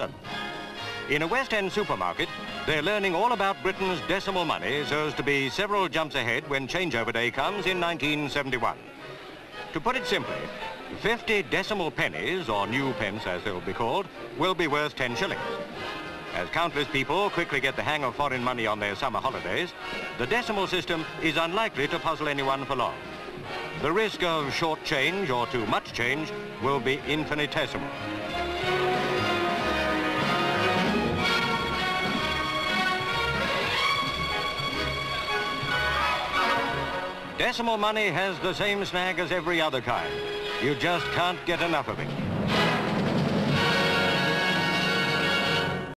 them. In a West End supermarket, they're learning all about Britain's decimal money so as to be several jumps ahead when changeover day comes in 1971. To put it simply, 50 decimal pennies, or new pence as they'll be called, will be worth 10 shillings. As countless people quickly get the hang of foreign money on their summer holidays, the decimal system is unlikely to puzzle anyone for long. The risk of short change or too much change will be infinitesimal. Decimal money has the same snag as every other kind. You just can't get enough of it.